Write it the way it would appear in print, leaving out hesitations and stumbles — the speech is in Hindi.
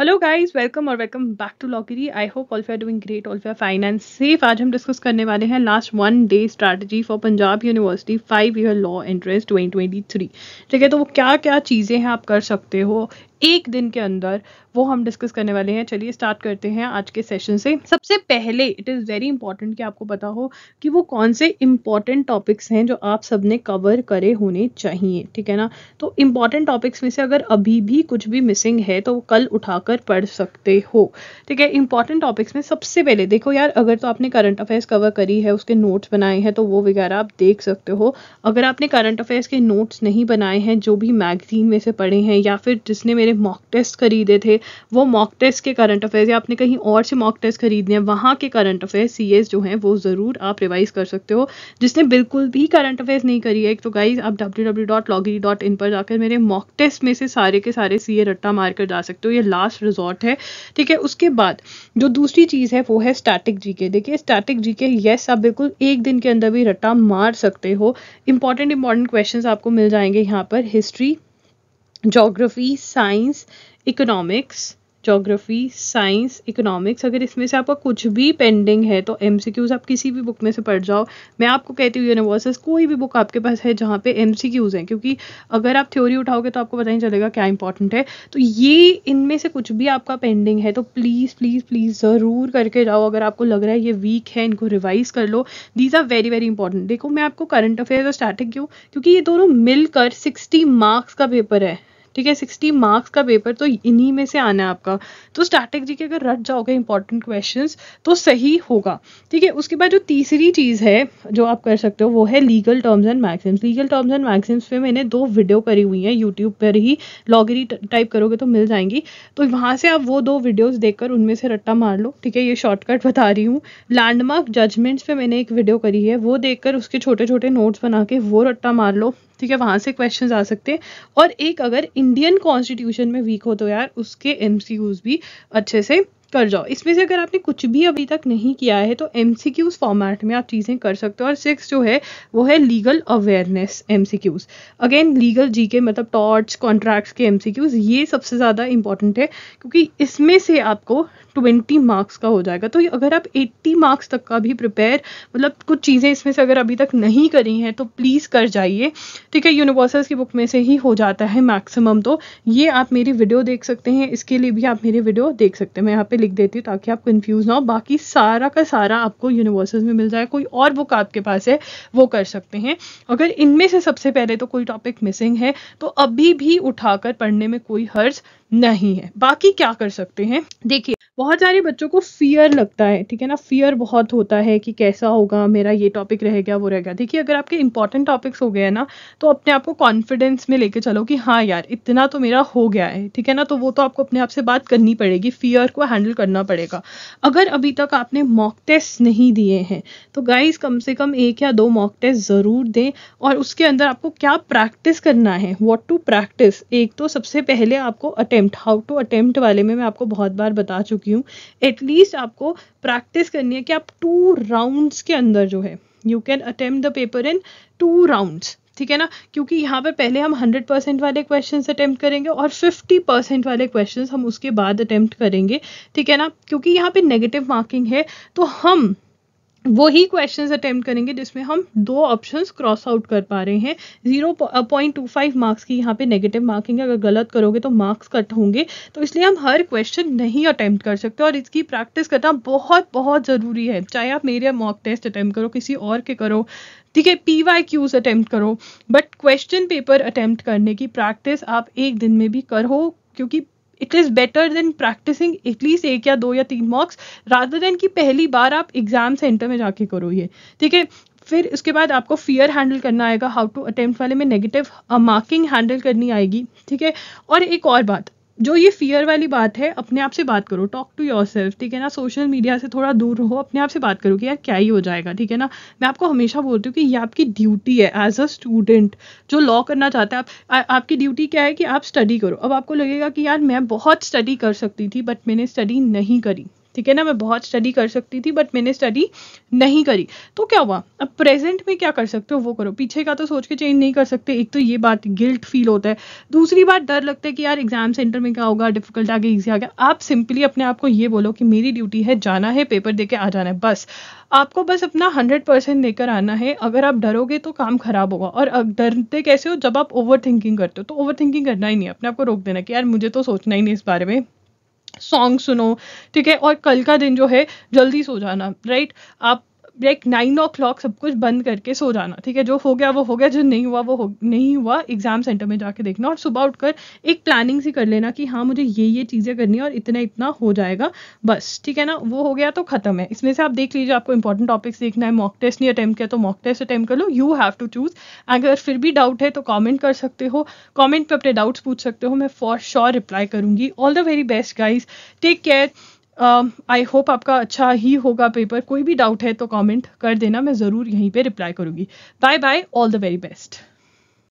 हेलो गाइस, वेलकम और welcome back to लॉकरी। I hope all you are doing great, all you are fine and safe. आज हम डिस्कस करने वाले हैं last one day strategy for Punjab university 5 year law entrance 2023। ठीक है, तो वो क्या क्या चीज़ें हैं आप कर सकते हो एक दिन के अंदर, वो हम डिस्कस करने वाले हैं। चलिए स्टार्ट करते हैं आज के सेशन से। सबसे पहले इट इज़ वेरी इंपॉर्टेंट कि आपको पता हो कि वो कौन से इंपॉर्टेंट टॉपिक्स हैं जो आप सबने कवर करे होने चाहिए। ठीक है ना, तो इंपॉर्टेंट टॉपिक्स में से अगर अभी भी कुछ भी मिसिंग है तो वो कल उठाकर पढ़ सकते हो। ठीक है, इंपॉर्टेंट टॉपिक्स में सबसे पहले देखो यार, अगर तो आपने करंट अफेयर्स कवर करी है, उसके नोट्स बनाए हैं तो वो वगैरह आप देख सकते हो। अगर आपने करंट अफेयर्स के नोट्स नहीं बनाए हैं, जो भी मैगजीन में से पढ़े हैं या फिर जिसने मॉक टेस्ट खरीदे थे वो मॉक टेस्ट के करंट अफेयर्स, या आपने कहीं और से मॉक टेस्ट खरीदने हैं वहाँ के करंट अफेयर्स सीएस जो हैं वो ज़रूर आप रिवाइज कर सकते हो। जिसने बिल्कुल भी करंट अफेयर्स नहीं करी है तो गाइज आप www.logiri.in पर जाकर मेरे मॉक टेस्ट में से सारे के सारे सीए रट्टा मार कर जा सकते हो। ये लास्ट रिजॉर्ट है। ठीक है, उसके बाद जो दूसरी चीज़ है वो है स्टैटिक जीके। देखिए स्टैटिक जीके यस, आप बिल्कुल एक दिन के अंदर भी रट्टा मार सकते हो। इंपॉर्टेंट क्वेश्चन आपको मिल जाएंगे यहाँ पर। History, geography, science, economics, geography, science, economics, अगर इसमें से आपका कुछ भी पेंडिंग है तो एमसीक्यूज़ आप किसी भी बुक में से पढ़ जाओ। मैं आपको कहती हूँ यूनिवर्सिस कोई भी बुक आपके पास है जहाँ पे एमसीक्यूज़ हैं, क्योंकि अगर आप थ्योरी उठाओगे तो आपको पता नहीं चलेगा क्या इंपॉर्टेंट है। तो ये इनमें से कुछ भी आपका पेंडिंग है तो प्लीज़ प्लीज़ प्लीज़ ज़रूर करके जाओ। अगर आपको लग रहा है ये वीक है, इनको रिवाइज़ कर लो। These are very very important. देखो मैं आपको करंट अफेयर्स और स्टैटिक क्यों, क्योंकि ये दोनों मिलकर 60 मार्क्स का पेपर है। ठीक है, 60 मार्क्स का पेपर तो इन्हीं में से आना है आपका। तो स्टैटिक जीके अगर रट जाओगे इंपॉर्टेंट क्वेश्चंस तो सही होगा। ठीक है, उसके बाद जो तीसरी चीज़ है जो आप कर सकते हो वो है legal terms and maxims. Legal terms and maxims पे मैंने 2 वीडियो करी हुई हैं यूट्यूब पर ही, लॉगरी टाइप करोगे तो मिल जाएंगी। तो वहाँ से आप वो 2 वीडियोज़ देख कर उनमें से रट्टा मार लो। ठीक है, ये शॉर्टकट बता रही हूँ। लैंडमार्क जजमेंट्स पर मैंने एक वीडियो करी है, वो देख कर उसके छोटे छोटे नोट्स बना के वो रट्टा मार लो। ठीक है, वहाँ से क्वेश्चंस आ सकते हैं। और एक अगर इंडियन कॉन्स्टिट्यूशन में वीक हो तो यार उसके एमसीक्यूज़ भी अच्छे से कर जाओ। इसमें से अगर आपने कुछ भी अभी तक नहीं किया है तो एमसीक्यूज़ फॉर्मेट में आप चीज़ें कर सकते हो। और 6 जो है वो है legal awareness MCQs. Again legal GK मतलब टॉर्च, कॉन्ट्रैक्ट्स के एमसीक्यूज़, ये सबसे ज़्यादा इंपॉर्टेंट है क्योंकि इसमें से आपको 20 मार्क्स का हो जाएगा। तो अगर आप 80 मार्क्स तक का भी प्रिपेयर, मतलब कुछ चीज़ें इसमें से अगर अभी तक नहीं करी हैं तो प्लीज़ कर जाइए। ठीक है, यूनिवर्सल्स की बुक में से ही हो जाता है मैक्सिमम। तो ये आप मेरी वीडियो देख सकते हैं, इसके लिए भी आप मेरी वीडियो देख सकते हैं। मैं यहाँ पे लिख देती हूँ ताकि आप कंफ्यूज ना हो। बाकी सारा का सारा आपको यूनिवर्सल्स में मिल जाए। कोई और बुक आपके पास है वो कर सकते हैं। अगर इनमें से सबसे पहले तो कोई टॉपिक मिसिंग है तो अभी भी उठाकर पढ़ने में कोई हर्ज नहीं है। बाकी क्या कर सकते हैं, देखिए बहुत सारे बच्चों को फियर लगता है। ठीक है ना, फियर बहुत होता है कि कैसा होगा, मेरा ये टॉपिक रह गया, वो रह गया। देखिए अगर आपके इंपॉर्टेंट टॉपिक्स हो गए हैं ना तो अपने आप को कॉन्फिडेंस में लेके चलो कि हाँ यार इतना तो मेरा हो गया है। ठीक है ना, तो वो तो आपको अपने आप से बात करनी पड़ेगी, फियर को हैंडल करना पड़ेगा। अगर अभी तक आपने मॉक टेस्ट नहीं दिए हैं तो गाइज कम से कम 1 या 2 मॉक टेस्ट ज़रूर दें। और उसके अंदर आपको क्या प्रैक्टिस करना है, वॉट टू प्रैक्टिस। एक तो सबसे पहले आपको अटेम्प्ट, हाउ टू अटेम्प्ट वाले में मैं आपको बहुत बार बता चुकी, एटलीस्ट आपको प्रैक्टिस करनी है कि आप 2 राउंड्स के अंदर जो है you can attempt the paper in 2 rounds. ठीक है ना, क्योंकि यहाँ पर पहले हम 100% वाले क्वेश्चंस अटेम्प्ट करेंगे और 50% वाले क्वेश्चंस हम उसके बाद अटेम्प्ट करेंगे। ठीक है ना, क्योंकि यहाँ पे नेगेटिव मार्किंग है तो हम वही क्वेश्चंस अटेम्प्ट करेंगे जिसमें हम 2 ऑप्शंस क्रॉस आउट कर पा रहे हैं। 0.25 मार्क्स की यहाँ पे नेगेटिव मार्किंग है, अगर गलत करोगे तो मार्क्स कट होंगे। तो इसलिए हम हर क्वेश्चन नहीं अटेम्प्ट कर सकते और इसकी प्रैक्टिस करना बहुत बहुत ज़रूरी है। चाहे आप मेरे मॉक टेस्ट अटेम्प्ट करो, किसी और के करो, ठीक है, PYQs अटेम्प्ट करो, बट क्वेश्चन पेपर अटेम्प्ट करने की प्रैक्टिस आप एक दिन में भी करो, क्योंकि it is better than practising at least 1 या 2 या 3 मॉक्स रादर देन कि पहली बार आप एग्जाम सेंटर में जाके करो ये। ठीक है, फिर उसके बाद आपको फियर हैंडल करना आएगा, हाउ टू अटेम्प्ट वाले में नेगेटिव मार्किंग हैंडल करनी आएगी। ठीक है, और एक और बात, जो ये फियर वाली बात है, अपने आप से बात करो, टॉक टू योरसेल्फ। ठीक है ना, सोशल मीडिया से थोड़ा दूर रहो, अपने आप से बात करो कि यार क्या ही हो जाएगा। ठीक है ना, मैं आपको हमेशा बोलती हूँ कि ये आपकी ड्यूटी है एज अ स्टूडेंट जो लॉ करना चाहता है। आपकी ड्यूटी क्या है कि आप स्टडी करो। अब आपको लगेगा कि यार मैं बहुत स्टडी कर सकती थी बट मैंने स्टडी नहीं करी। ठीक है ना, मैं बहुत स्टडी कर सकती थी बट मैंने स्टडी नहीं करी, तो क्या हुआ, अब प्रेजेंट में क्या कर सकते हो वो करो, पीछे का तो सोच के चेंज नहीं कर सकते। एक तो ये बात, गिल्ट फील होता है, दूसरी बात डर लगता है कि यार एग्जाम सेंटर में क्या होगा, डिफिकल्ट आ गया ईजी आ गया। आप सिंपली अपने आप को ये बोलो कि मेरी ड्यूटी है जाना है, पेपर दे के आ जाना है, बस आपको बस अपना 100% देकर आना है। अगर आप डरोगे तो काम खराब होगा, और डरते कैसे हो, जब आप ओवरथिंकिंग करते हो, तो ओवरथिंकिंग करना ही नहीं, अपने आप को रोक देना कि यार मुझे तो सोचना ही नहीं इस बारे में, सॉन्ग सुनो ठीक है, और कल का दिन जो है जल्दी सो जाना, राइट। आप लाइक 9 o'clock सब कुछ बंद करके सो जाना, ठीक है, जो हो गया वो हो गया, जो नहीं हुआ वो नहीं हुआ, एग्जाम सेंटर में जाके देखना, और सुबह उठकर एक प्लानिंग सी कर लेना कि हाँ मुझे ये चीज़ें करनी है और इतना इतना हो जाएगा बस, ठीक है ना। वो हो गया तो खत्म है। इसमें से आप देख लीजिए आपको इंपॉर्टेंट टॉपिक्स देखना है, मॉक टेस्ट नहीं अटैम्प्ट किया तो मॉक टेस्ट अटैम्प्ट कर लो, यू हैव टू चूज। अगर फिर भी डाउट है तो कॉमेंट कर सकते हो, कॉमेंट पर अपने डाउट्स पूछ सकते हो, मैं फॉर श्योर रिप्लाई करूँगी। All the very best guys, take care, I hope आपका अच्छा ही होगा पेपर। कोई भी डाउट है तो कमेंट कर देना, मैं ज़रूर यहीं पे रिप्लाई करूँगी। Bye bye, all the very best.